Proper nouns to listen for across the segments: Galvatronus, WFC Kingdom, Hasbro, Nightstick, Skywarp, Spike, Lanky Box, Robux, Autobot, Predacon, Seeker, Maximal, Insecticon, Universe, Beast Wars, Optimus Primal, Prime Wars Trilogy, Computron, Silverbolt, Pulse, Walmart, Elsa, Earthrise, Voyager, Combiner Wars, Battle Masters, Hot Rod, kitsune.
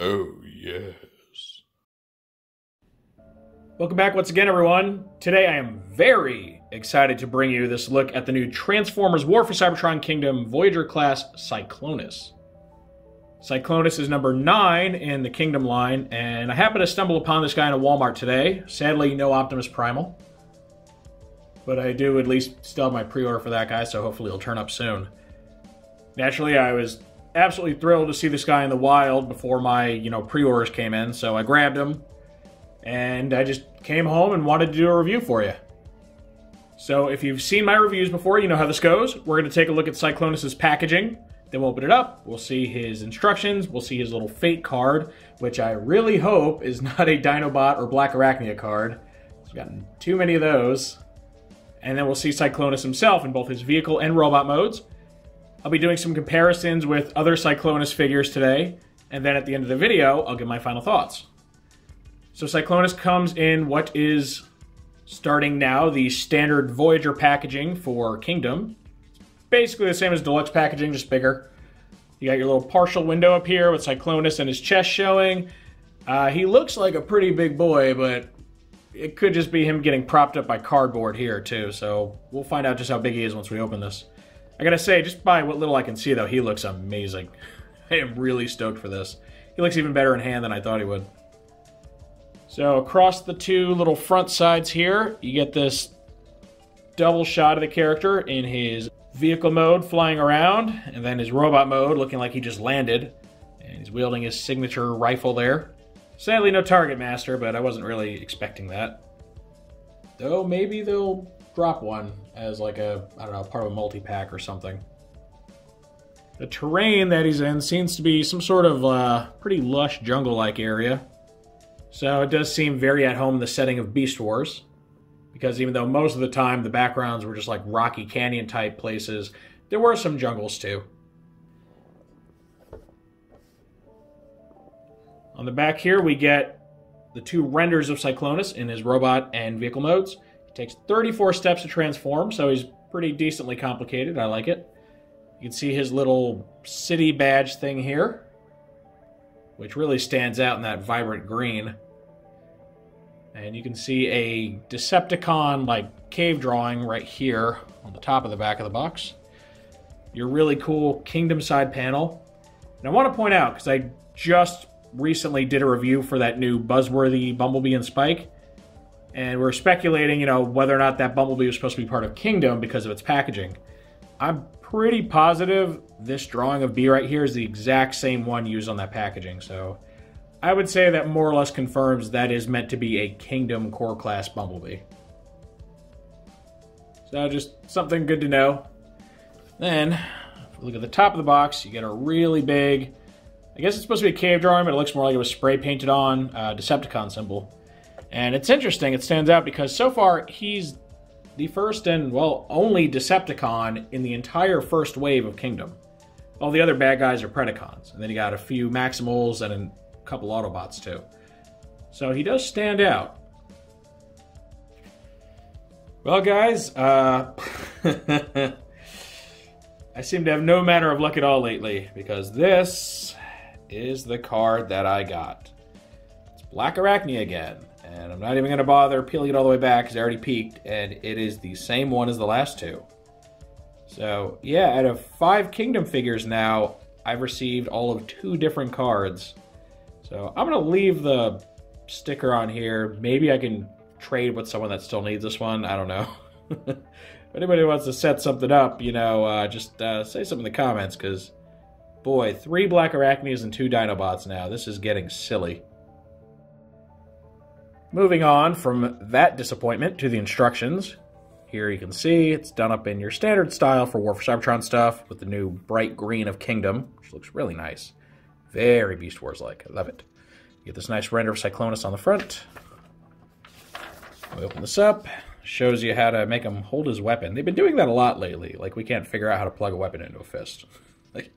Oh, yes. Welcome back once again, everyone. Today I am very excited to bring you this look at the new Transformers War for Cybertron Kingdom Voyager class Cyclonus. Cyclonus is number 9 in the Kingdom line, and I happened to stumble upon this guy in a Walmart today. Sadly, no Optimus Primal. But I do at least still have my pre-order for that guy, so hopefully he'll turn up soon. Naturally, I was absolutely thrilled to see this guy in the wild before my, pre-orders came in. So I grabbed him and I just came home and wanted to do a review for you. So if you've seen my reviews before, you know how this goes. We're going to take a look at Cyclonus's packaging. Then we'll open it up. We'll see his instructions. We'll see his little fate card, which I really hope is not a Dinobot or Blackarachnia card. I've gotten too many of those. And then we'll see Cyclonus himself in both his vehicle and robot modes. I'll be doing some comparisons with other Cyclonus figures today, and then at the end of the video, I'll give my final thoughts. So Cyclonus comes in what is, starting now, the standard Voyager packaging for Kingdom. Basically the same as Deluxe packaging, just bigger. You got your little partial window up here with Cyclonus and his chest showing. He looks like a pretty big boy, but it could just be him getting propped up by cardboard here, too. So we'll find out just how big he is once we open this. I gotta say, just by what little I can see, though, he looks amazing. I am really stoked for this. He looks even better in hand than I thought he would. So across the two little front sides here, you get this double shot of the character in his vehicle mode flying around, and then his robot mode looking like he just landed. And he's wielding his signature rifle there. Sadly, no target master, but I wasn't really expecting that. Though maybe they'll drop one as like a, I don't know, part of a multi-pack or something. The terrain that he's in seems to be some sort of pretty lush jungle-like area. So it does seem very at home in the setting of Beast Wars. Because even though most of the time the backgrounds were just like rocky canyon type places, there were some jungles too. On the back here we get the two renders of Cyclonus in his robot and vehicle modes. Takes 34 steps to transform, so he's pretty decently complicated. I like it. You can see his little city badge thing here, which really stands out in that vibrant green. And you can see a Decepticon-like cave drawing right here on the top of the back of the box. Your really cool Kingdom side panel. And I want to point out, because I just recently did a review for that new Buzzworthy Bumblebee and Spike, and we're speculating, whether or not that Bumblebee was supposed to be part of Kingdom because of its packaging. I'm pretty positive this drawing of B right here is the exact same one used on that packaging. So I would say that more or less confirms that is meant to be a Kingdom core class Bumblebee. So just something good to know. Then, if we look at the top of the box, you get a really big, I guess it's supposed to be a cave drawing, but it looks more like it was spray painted on Decepticon symbol. And it's interesting, it stands out because so far he's the first and, well, only Decepticon in the entire first wave of Kingdom. All the other bad guys are Predacons. And then you got a few Maximals and a couple Autobots too. So he does stand out. Well guys, I seem to have no manner of luck at all lately because this is the card that I got. It's Blackarachnia again. And I'm not even going to bother peeling it all the way back because I already peeked, and it is the same one as the last two. So, yeah, out of 5 Kingdom figures now, I've received all of 2 different cards. So I'm going to leave the sticker on here. Maybe I can trade with someone that still needs this one. I don't know. If anybody wants to set something up, just say something in the comments because, boy, 3 Blackarachnias and 2 Dinobots now. This is getting silly. Moving on from that disappointment to the instructions. Here you can see it's done up in your standard style for War for Cybertron stuff with the new bright green of Kingdom, which looks really nice. Very Beast Wars-like. I love it. You get this nice render of Cyclonus on the front. We open this up. Shows you how to make him hold his weapon. They've been doing that a lot lately. Like, we can't figure out how to plug a weapon into a fist. Like,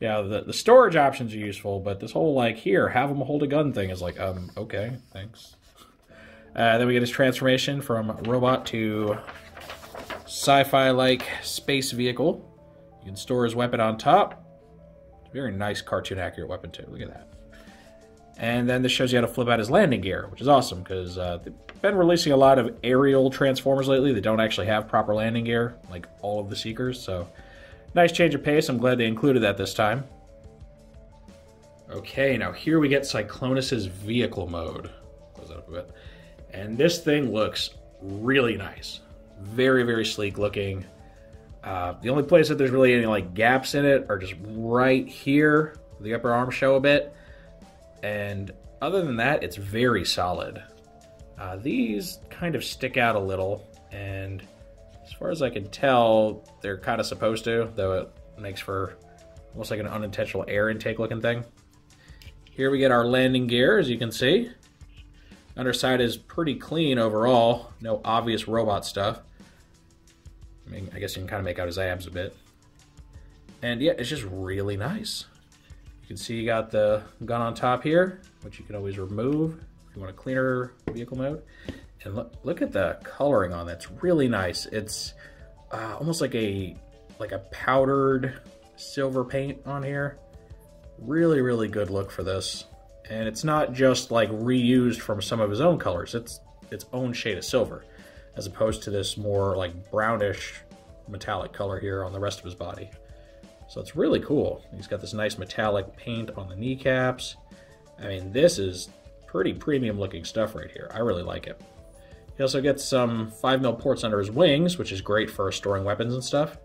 the storage options are useful, but this whole, here, have him hold a gun thing is like, okay, thanks. Then we get his transformation from robot to sci-fi-like space vehicle. You can store his weapon on top. Very nice cartoon accurate weapon too, look at that. And then this shows you how to flip out his landing gear, which is awesome, because they've been releasing a lot of aerial Transformers lately that don't actually have proper landing gear, like all of the Seekers, so nice change of pace. I'm glad they included that this time. Okay, now here we get Cyclonus' vehicle mode. Close that up a bit. And this thing looks really nice. Very, very sleek looking. The only place that there's really any like gaps in it are just right here. The upper arms show a bit. And other than that, it's very solid. These kind of stick out a little. And as far as I can tell, they're kind of supposed to, though it makes for almost like an unintentional air intake looking thing. Here we get our landing gear, as you can see. Underside is pretty clean overall. No obvious robot stuff. I mean, I guess you can kind of make out his abs a bit. And yeah, it's just really nice. You can see you got the gun on top here, which you can always remove if you want a cleaner vehicle mode. And look at the coloring on that. It's really nice. It's almost like a powdered silver paint on here. Really, really good look for this. And it's not just like reused from some of his own colors. It's its own shade of silver, as opposed to this more like brownish metallic color here on the rest of his body. So it's really cool. He's got this nice metallic paint on the kneecaps. I mean, this is pretty premium looking stuff right here. I really like it. He also gets some 5mm ports under his wings, which is great for storing weapons and stuff.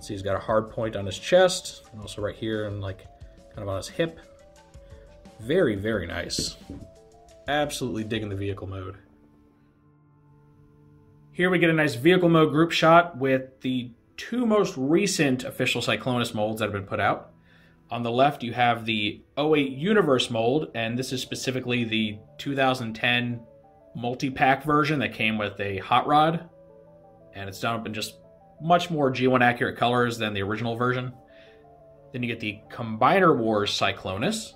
See, he's got a hard point on his chest, and also right here and like kind of on his hip. Very, very nice. Absolutely digging the vehicle mode. Here we get a nice vehicle mode group shot with the two most recent official Cyclonus molds that have been put out. On the left, you have the 08 Universe mold, and this is specifically the 2010 multi-pack version that came with a Hot Rod, and it's done up in just much more G1 accurate colors than the original version. Then you get the Combiner Wars Cyclonus,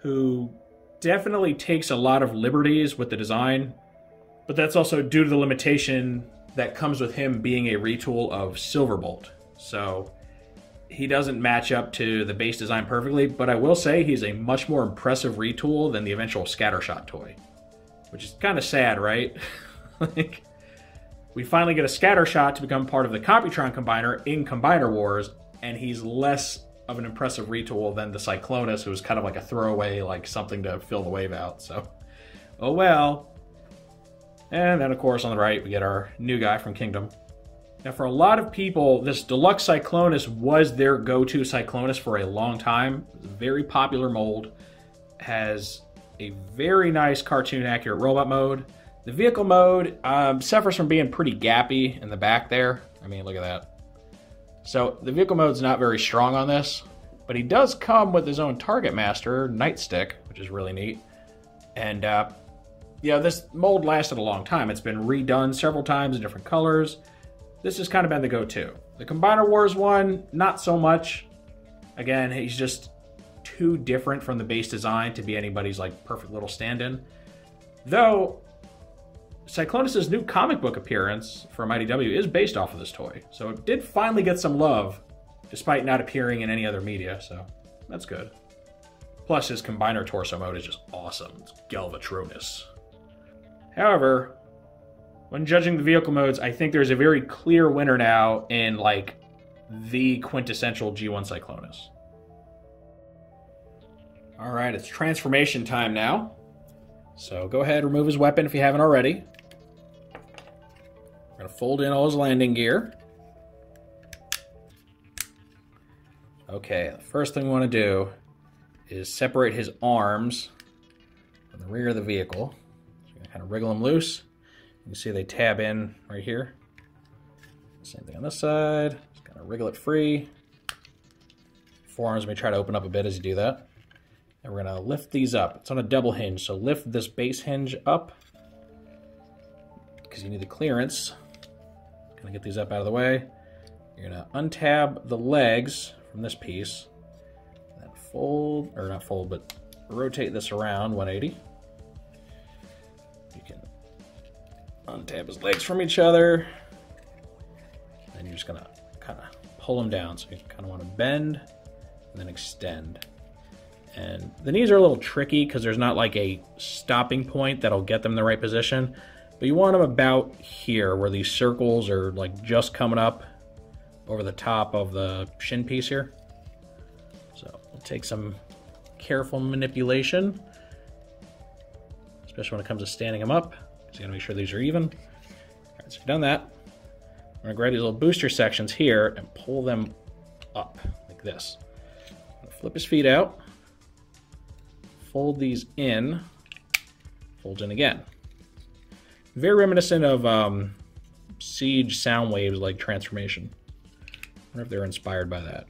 who definitely takes a lot of liberties with the design, but that's also due to the limitation that comes with him being a retool of Silverbolt. So he doesn't match up to the base design perfectly, but I will say he's a much more impressive retool than the eventual Scattershot toy, which is kind of sad, right? Like, we finally get a Scattershot to become part of the Computron Combiner in Combiner Wars, and he's less of an impressive retool than the Cyclonus, who was kind of like a throwaway, like something to fill the wave out, so. Oh well. And then, of course, on the right, we get our new guy from Kingdom. Now, for a lot of people, this Deluxe Cyclonus was their go-to Cyclonus for a long time. It's a very popular mold. Has a very nice cartoon-accurate robot mode. The vehicle mode suffers from being pretty gappy in the back there. I mean, look at that. So the vehicle mode's not very strong on this, but he does come with his own target master, Nightstick, which is really neat. And yeah, this mold lasted a long time. It's been redone several times in different colors. This has kind of been the go-to. The Combiner Wars one, not so much. Again, he's just too different from the base design to be anybody's like perfect little stand-in. Though, Cyclonus' new comic book appearance from IDW is based off of this toy, so it did finally get some love, despite not appearing in any other media, so that's good. Plus, his Combiner torso mode is just awesome. It's Galvatronus. However, when judging the vehicle modes, I think there's a very clear winner now in, like, the quintessential G1 Cyclonus. Alright, it's transformation time now. So go ahead and remove his weapon if you haven't already. We're going to fold in all his landing gear. Okay, the first thing we want to do is separate his arms from the rear of the vehicle. So you're going to kind of wriggle them loose. You can see they tab in right here. Same thing on this side. Just kind of wriggle it free. Forearms may try to open up a bit as you do that. And we're going to lift these up. It's on a double hinge, so lift this base hinge up because you need the clearance. Going to get these up out of the way. You're going to untab the legs from this piece. Then fold, or not fold, but rotate this around 180. You can untab his legs from each other. Then you're just going to kind of pull them down. So you kind of want to bend and then extend. And the knees are a little tricky because there's not like a stopping point that'll get them in the right position. But you want them about here where these circles are like just coming up over the top of the shin piece here. So we'll take some careful manipulation, especially when it comes to standing them up. So you gotta make sure these are even. All right, so we've done that. I'm gonna grab these little booster sections here and pull them up like this. I'm gonna flip his feet out, fold these in, fold in again. Very reminiscent of Siege Soundwaves like transformation. I wonder if they're inspired by that.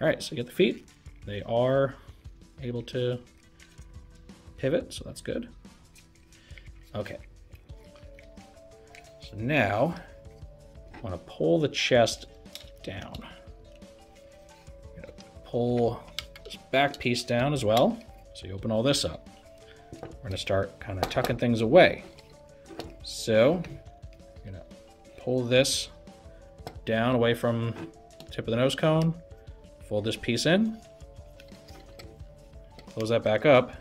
All right, so you get the feet. They are able to pivot, so that's good. Okay. So now I want to pull the chest down. I'm going to pull this back piece down as well. So you open all this up. We're going to start kind of tucking things away. So I'm going to pull this down away from the tip of the nose cone, fold this piece in, close that back up.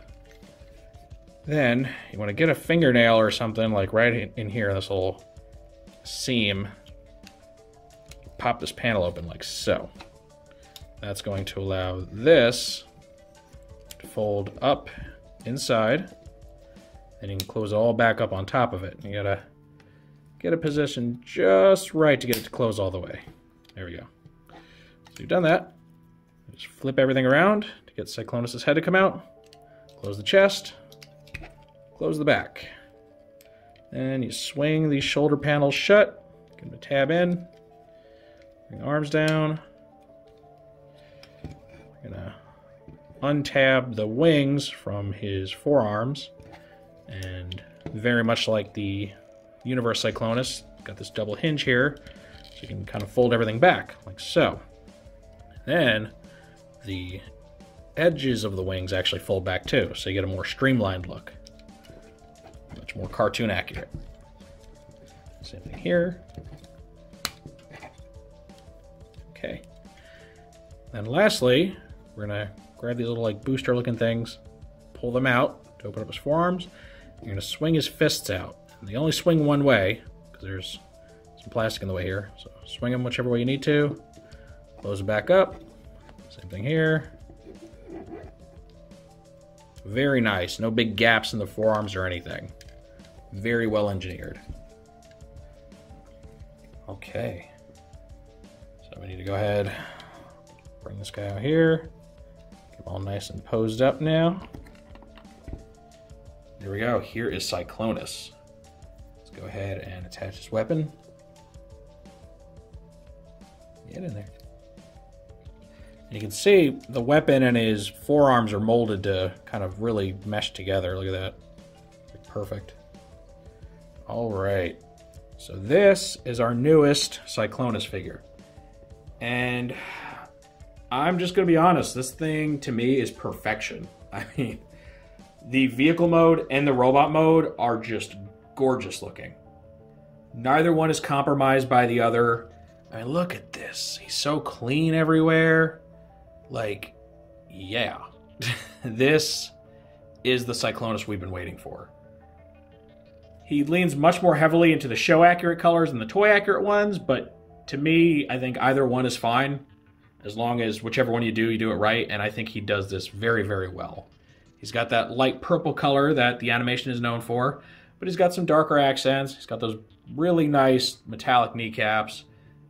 Then you want to get a fingernail or something like right in here, this little seam. Pop this panel open like so. That's going to allow this to fold up inside. Then you can close it all back up on top of it. You gotta get a position just right to get it to close all the way. There we go. So you've done that. Just flip everything around to get Cyclonus' head to come out. Close the chest. Close the back. Then you swing these shoulder panels shut. Give them a tab in. Bring the arms down. We're gonna untab the wings from his forearms. And very much like the Universe Cyclonus, got this double hinge here. So you can kind of fold everything back, like so. Then the edges of the wings actually fold back too, so you get a more streamlined look. Much more cartoon accurate. Same thing here. Okay. And lastly, we're gonna grab these little like booster looking things, pull them out to open up his forearms. You're gonna swing his fists out. And they only swing one way, because there's some plastic in the way here. So swing them whichever way you need to. Close them back up. Same thing here. Very nice. No big gaps in the forearms or anything. Very well engineered. Okay. So we need to go ahead, bring this guy out here. Get him all nice and posed up now. There we go. Here is Cyclonus. Let's go ahead and attach his weapon. Get in there. And you can see the weapon and his forearms are molded to kind of really mesh together. Look at that. Perfect. All right. So this is our newest Cyclonus figure. And I'm just going to be honest. This thing to me is perfection. I mean, the vehicle mode and the robot mode are just gorgeous looking. Neither one is compromised by the other. I mean, look at this. He's so clean everywhere. Like, yeah. This is the Cyclonus we've been waiting for. He leans much more heavily into the show-accurate colors than the toy-accurate ones, but to me, I think either one is fine, as long as whichever one you do it right, and I think he does this very, very well. He's got that light purple color that the animation is known for, but he's got some darker accents. He's got those really nice metallic kneecaps.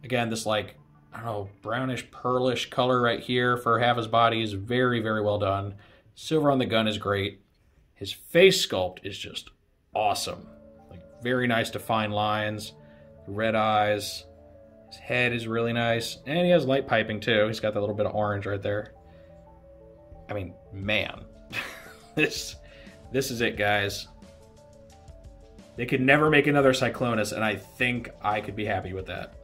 Again, this like, I don't know, brownish, pearlish color right here for half his body is very, very well done. Silver on the gun is great. His face sculpt is just awesome. Like, very nice defined lines, red eyes. His head is really nice. And he has light piping too. He's got that little bit of orange right there. I mean, man. This is it, guys. They could never make another Cyclonus, and I think I could be happy with that.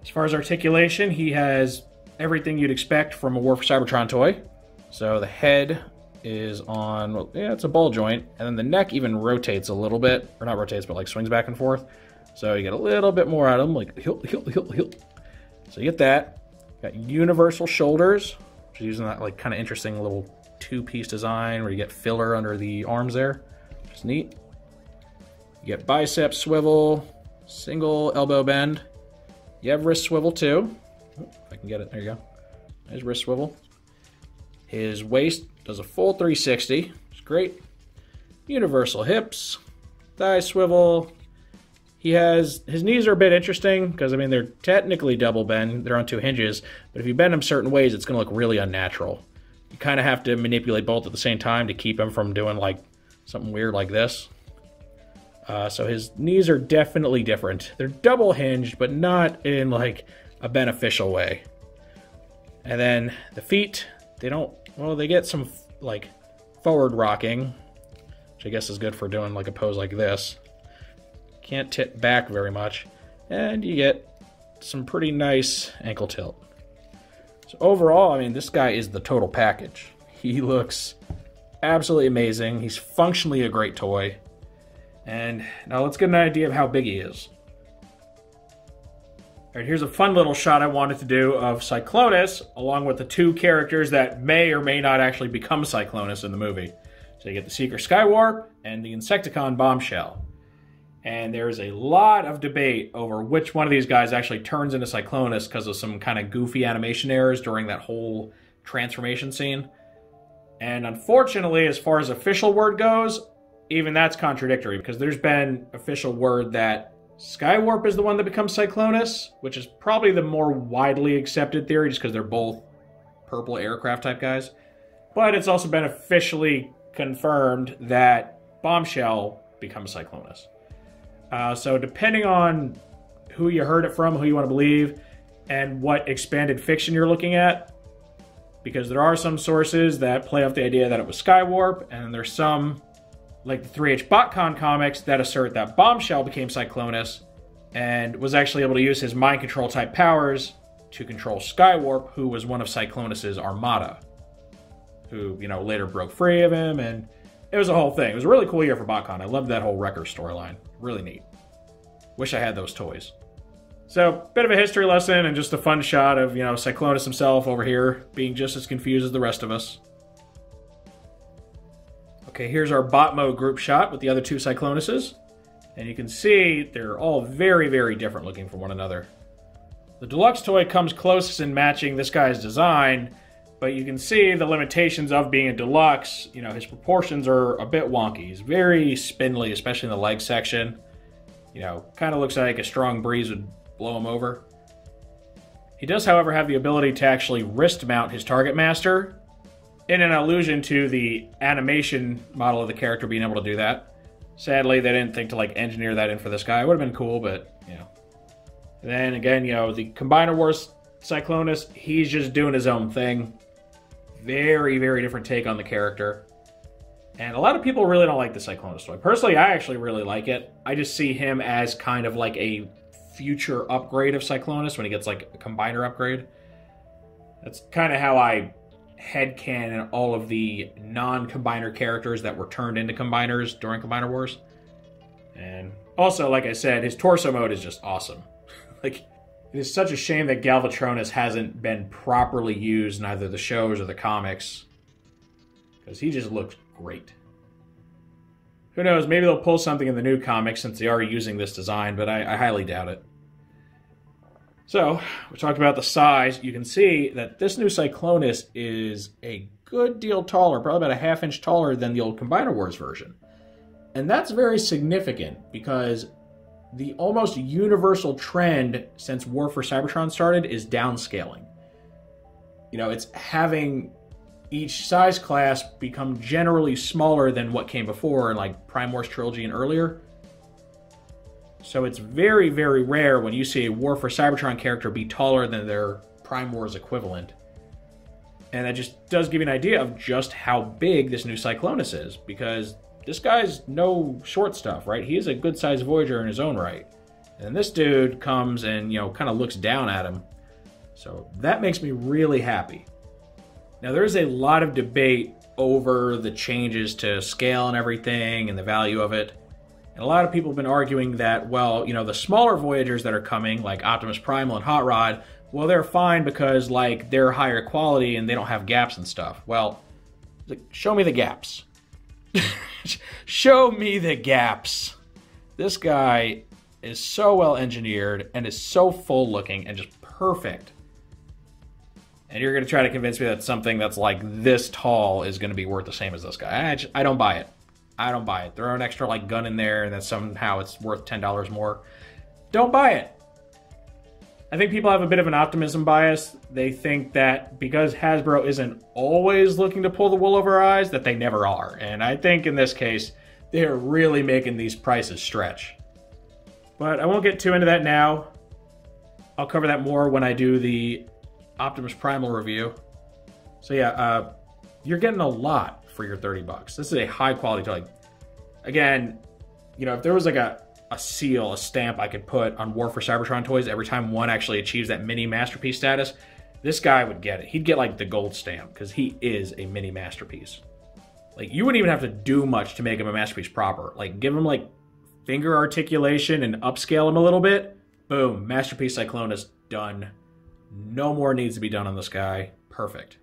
As far as articulation, he has everything you'd expect from a War for Cybertron toy. So the head is on, well, yeah, it's a ball joint. And then the neck even rotates a little bit. Or not rotates, but like swings back and forth. So you get a little bit more out of him, like hilt, hilt, hilt, hilt. So you get that. Got universal shoulders, She's using that like kind of interesting little two-piece design where you get filler under the arms there. It's neat. You get bicep swivel, single elbow bend. You have wrist swivel too. Oh, if I can get it, there you go. There's wrist swivel. His waist does a full 360. It's great. Universal hips, thigh swivel. He has, his knees are a bit interesting because, I mean, they're technically double bend. They're on two hinges, but if you bend them certain ways, it's going to look really unnatural. You kind of have to manipulate both at the same time to keep him from doing, like, something weird like this. So his knees are definitely different. They're double hinged, but not in, like, a beneficial way. And then the feet, they don't, well, they get some, like, forward rocking, which I guess is good for doing, like, a pose like this. Can't tip back very much, and you get some pretty nice ankle tilt. So overall, I mean, this guy is the total package. He looks absolutely amazing. He's functionally a great toy. And now let's get an idea of how big he is. All right, here's a fun little shot I wanted to do of Cyclonus, along with the two characters that may or may not actually become Cyclonus in the movie. So you get the Seeker Skywarp and the Insecticon Bombshell. And there is a lot of debate over which one of these guys actually turns into Cyclonus because of some kind of goofy animation errors during that whole transformation scene. And unfortunately, as far as official word goes, even that's contradictory, because there's been official word that Skywarp is the one that becomes Cyclonus, which is probably the more widely accepted theory just because they're both purple aircraft type guys. But it's also been officially confirmed that Bombshell becomes Cyclonus. So depending on who you heard it from, who you want to believe, and what expanded fiction you're looking at, because there are some sources that play off the idea that it was Skywarp, and there's some, like the 3H BotCon comics, that assert that Bombshell became Cyclonus and was actually able to use his mind control type powers to control Skywarp, who was one of Cyclonus's armada, who, you know, later broke free of him, and it was a whole thing. It was a really cool year for BotCon. I loved that whole Wrecker storyline. Really neat. Wish I had those toys. So, bit of a history lesson and just a fun shot of, you know, Cyclonus himself over here being just as confused as the rest of us. Okay, here's our bot mode group shot with the other two Cyclonuses. And you can see they're all very, very different looking from one another. The deluxe toy comes closest in matching this guy's design, but you can see the limitations of being a deluxe. You know, his proportions are a bit wonky. He's very spindly, especially in the leg section. You know, kind of looks like a strong breeze would blow him over. He does, however, have the ability to actually wrist mount his target master, in an allusion to the animation model of the character being able to do that. Sadly, they didn't think to, like, engineer that in for this guy. It would have been cool, but, you know. And then again, you know, the Combiner Wars Cyclonus, he's just doing his own thing. Very, very different take on the character. And a lot of people really don't like the Cyclonus toy. Personally, I actually really like it. I just see him as kind of like a future upgrade of Cyclonus when he gets like a Combiner upgrade. That's kind of how I headcanon all of the non-Combiner characters that were turned into Combiners during Combiner Wars. And also, like I said, his torso mode is just awesome. Like, it is such a shame that Galvatronus hasn't been properly used in either the shows or the comics, because he just looks great. Who knows, maybe they'll pull something in the new comics since they are using this design, but I highly doubt it. So, we talked about the size. You can see that this new Cyclonus is a good deal taller, probably about a half-inch taller than the old Combiner Wars version. And that's very significant, because the almost universal trend since War for Cybertron started is downscaling. You know, it's having each size class become generally smaller than what came before in, like, Prime Wars Trilogy and earlier. So it's very, very rare when you see a War for Cybertron character be taller than their Prime Wars equivalent. And that just does give you an idea of just how big this new Cyclonus is, because this guy's no short stuff, right? He is a good-sized Voyager in his own right. And this dude comes and, you know, kind of looks down at him. So that makes me really happy. Now, there is a lot of debate over the changes to scale and everything and the value of it. And a lot of people have been arguing that, well, you know, the smaller Voyagers that are coming, like Optimus Primal and Hot Rod, well, they're fine because, like, they're higher quality and they don't have gaps and stuff. Well, show me the gaps. Show me the gaps. This guy is so well engineered and is so full looking and just perfect. And you're going to try to convince me that something that's like this tall is going to be worth the same as this guy. I don't buy it. I don't buy it. Throw an extra like gun in there and that somehow it's worth $10 more. Don't buy it. I think people have a bit of an optimism bias. They think that because Hasbro isn't always looking to pull the wool over our eyes, that they never are. And I think in this case, they're really making these prices stretch. But I won't get too into that now. I'll cover that more when I do the Optimus Primal review. So yeah, you're getting a lot for your 30 bucks. This is a high quality toy. Again, you know, if there was like a seal, a stamp I could put on War for Cybertron toys every time one actually achieves that mini masterpiece status, this guy would get it. He'd get like the gold stamp because he is a mini masterpiece. Like, you wouldn't even have to do much to make him a masterpiece proper. Like, give him like finger articulation and upscale him a little bit. Boom, masterpiece Cyclonus done. No more needs to be done on this guy. Perfect.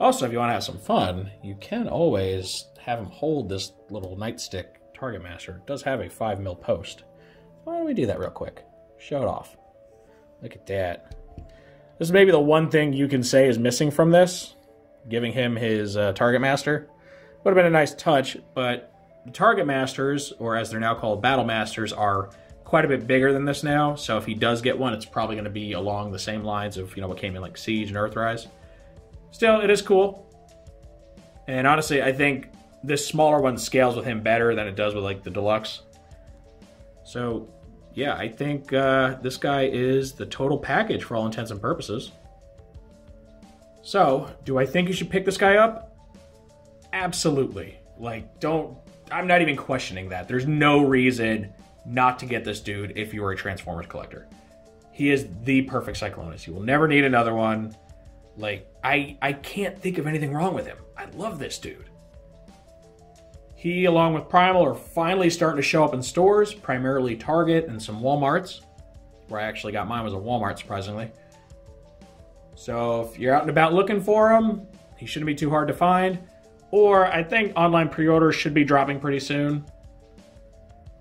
Also, if you want to have some fun, you can always have him hold this little Nightstick Target Master. It does have a 5 mil post. Why don't we do that real quick? Show it off. Look at that. This is maybe the one thing you can say is missing from this. Giving him his Target Master. Would have been a nice touch, but the Target Masters, or as they're now called, Battle Masters, are quite a bit bigger than this now, so if he does get one, it's probably going to be along the same lines of, you know, what came in like Siege and Earthrise. Still, it is cool. And honestly, I think this smaller one scales with him better than it does with like the Deluxe. So yeah, I think this guy is the total package for all intents and purposes. So, do I think you should pick this guy up? Absolutely. Like, don't, I'm not even questioning that. There's no reason not to get this dude if you are a Transformers collector. He is the perfect Cyclonus. You will never need another one. Like, I can't think of anything wrong with him. I love this dude. He, along with Primal, are finally starting to show up in stores, primarily Target and some Walmarts, where I actually got mine was a Walmart, surprisingly. So if you're out and about looking for him, he shouldn't be too hard to find. Or I think online pre-orders should be dropping pretty soon.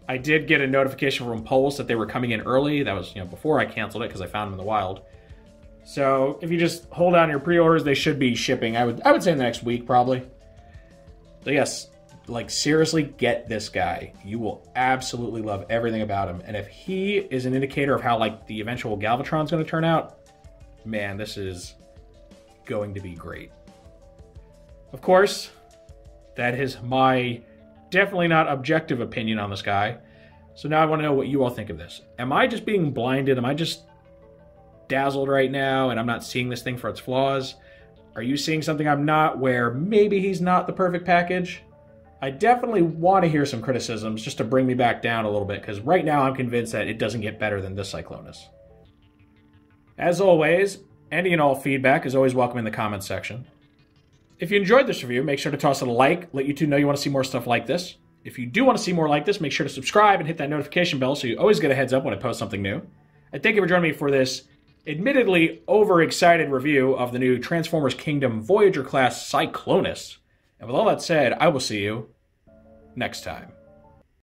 I did get a notification from Pulse that they were coming in early. That was, you know, before I canceled it because I found them in the wild. So if you just hold on your pre-orders, they should be shipping. I would say in the next week probably. So yes, like, seriously, get this guy. You will absolutely love everything about him. And if he is an indicator of how like the eventual Galvatron's going to turn out, man, this is going to be great. Of course, that is my definitely not objective opinion on this guy. So now I want to know what you all think of this. Am I just being blinded? Am I just dazzled right now and I'm not seeing this thing for its flaws? Are you seeing something I'm not, where maybe he's not the perfect package? I definitely want to hear some criticisms just to bring me back down a little bit, because right now I'm convinced that it doesn't get better than this Cyclonus. As always, any and all feedback is always welcome in the comments section. If you enjoyed this review, make sure to toss it a like. Let YouTube know you want to see more stuff like this. If you do want to see more like this, make sure to subscribe and hit that notification bell so you always get a heads up when I post something new. And thank you for joining me for this admittedly overexcited review of the new Transformers Kingdom Voyager class Cyclonus. And with all that said, I will see you next time.